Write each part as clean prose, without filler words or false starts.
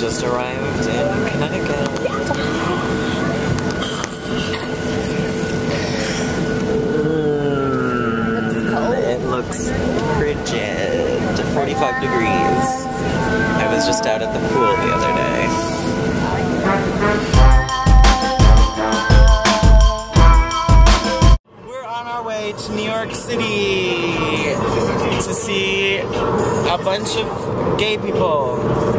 just arrived in Connecticut. It looks frigid. 45 degrees. I was just out at the pool the other day. We're on our way to New York City to see a bunch of gay people.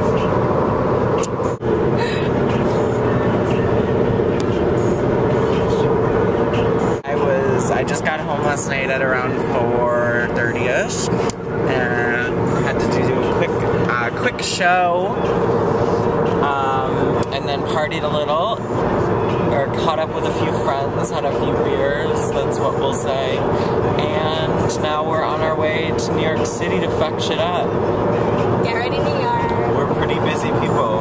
I just got home last night at around 4:30ish, and had to do a quick show, and then partied a little, or caught up with a few friends, had a few beers, that's what we'll say, and now we're on our way to New York City to fuck shit up. Get ready, New York. We're pretty busy people.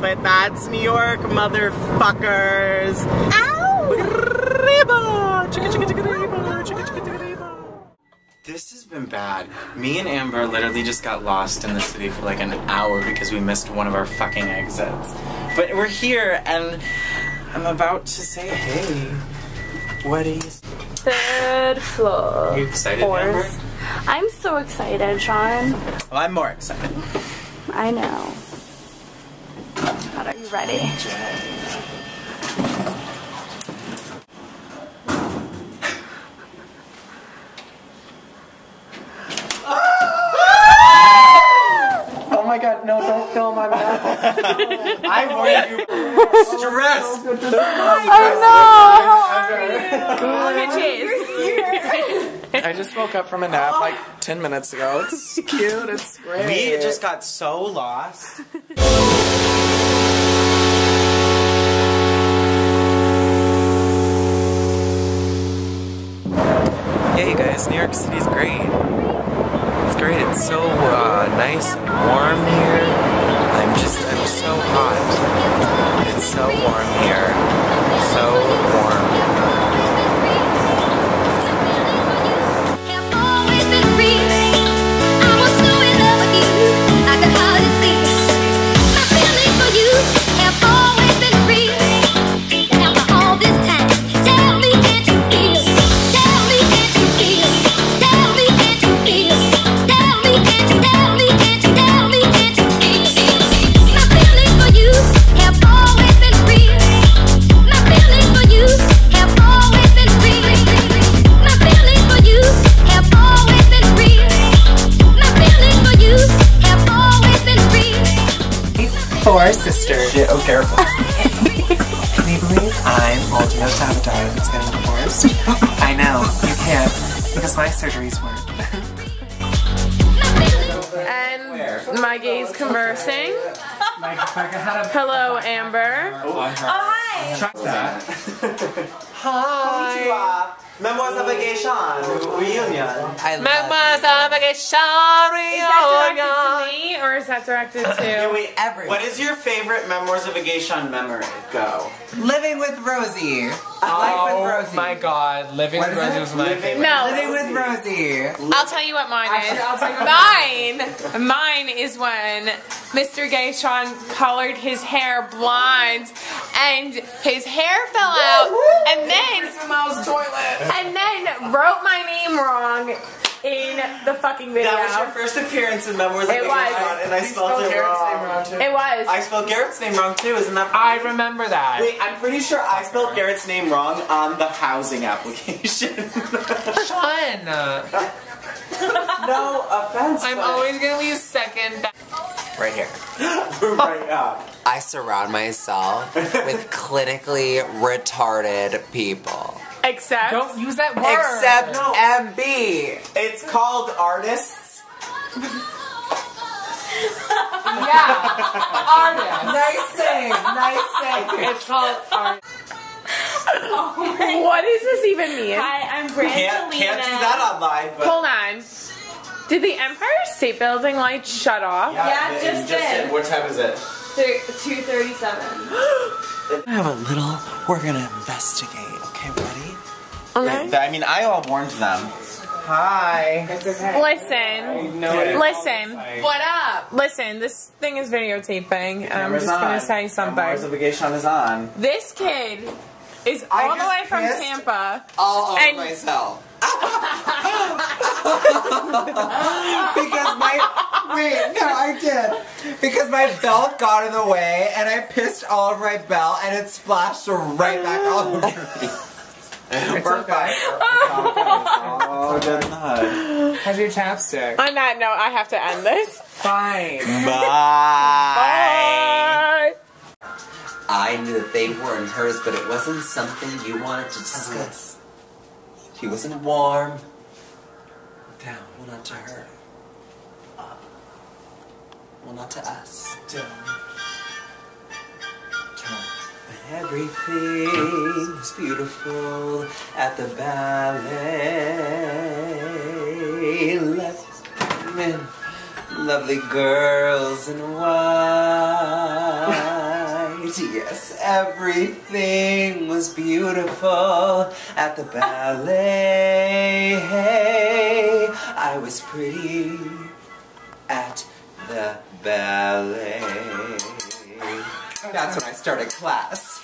But that's New York, motherfuckers. Ow! This has been bad. Me and Amber literally just got lost in the city for like an hour because we missed one of our fucking exits. But we're here, and I'm about to say hey. What is... Third floor. Are you excited, Amber? I'm so excited, Sean. Well, I'm more excited. I know. Are you ready? Oh my god, no, don't film, I'm out. I warned you. Stress! Oh no! I just woke up from a nap like 10 minutes ago. It's cute, it's great. We just got so lost. Yeah, you guys, New York City's great. It's great, it's so nice and warm here. I'm so hot. It's so warm here. So warm. Sister. Shit, oh, careful. Can you believe I'm old enough to have a daughter that's getting divorced? I know, you can't, because my surgeries weren't. And my gays conversing. Hello, Amber. Oh, hi. Try that. Hi. Memoirs of a Gay Sean reunion. Memoirs of a Gay Sean reunion. Is that directed to me or is that directed to? Everyone. What is your favorite Memoirs of a Gay Sean memory? Go. Living with Rosie. Oh my god, Living with Rosie was my favorite. No, Living with Rosie. I'll tell you what mine is. Mine is when Mr. Gay Sean colored his hair blonde and his hair fell out and then Miles' toilet. And then wrote my name wrong in the fucking video. That was your first appearance in Memoirs of Gay Sean, and I spelled it wrong. It was. I spelled Garrett's name wrong too, isn't that funny? I remember that. Wait, I'm pretty sure I spelled Garrett's name wrong on the housing application. Sean! No offense. I'm always gonna be second. Right here. Right up. I surround myself with clinically retarded people. Except. Don't use that word. Except no. MB. It's called artists. Yeah. Artist. Nice thing. Nice thing. It's called art. Oh, what does this even mean? Hi, I'm Brandelina. Can't do that online. But hold on. Did the Empire State Building light shut off? Yeah, it just did. What time is it? 2:37. I have a little. We're gonna investigate. Okay, ready? Okay. I mean, I all warned them. Hi. It's okay. Listen. Listen. What up? Listen, this thing is videotaping. And I'm just gonna say something. The Gay Sean is on. This kid is all the way from Tampa. All over myself. Because my belt got in the way and I pissed all over my belt and it splashed right back all over me. We're fine. Oh, that's not. How's your chapstick? On that note, I have to end this. Fine. Bye. Bye. I knew that they were in hers, but it wasn't something you wanted to discuss. He wasn't warm. Down. Well, not to her. Up. Well, not to us. Down. Turn. Everything was beautiful at the ballet. Lovely men, lovely girls in white. Yes, everything was beautiful at the ballet. I was pretty at the ballet. That's when I started class.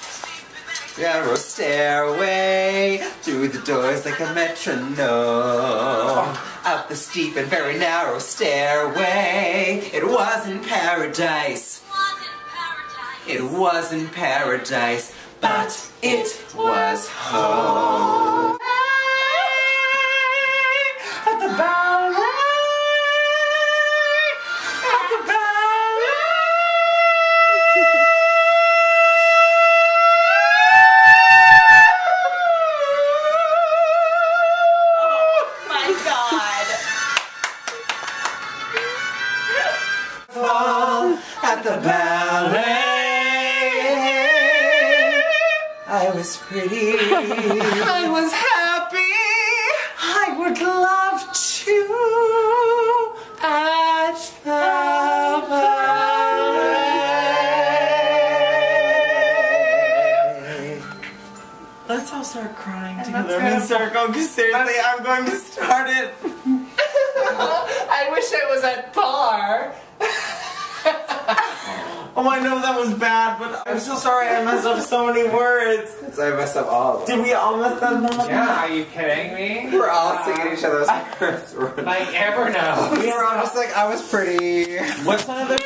Narrow stairway through the doors like a metronome. Up the steep and very narrow stairway. It wasn't paradise. It wasn't paradise, but it was home. At the ballet, at the ballet. Oh my God. Fall at the ballet. I was pretty. I was happy. I would love to at the ballet. Let's all start crying together in a circle, because seriously, I'm going to start it. I wish it was at par. Oh, I know that was bad, but I'm so sorry I messed up so many words. So I messed up all of them. Did we all mess them up? Yeah, are you kidding me? We're all singing each other's words. Like Amber knows. We were all just like, I was pretty. What's another?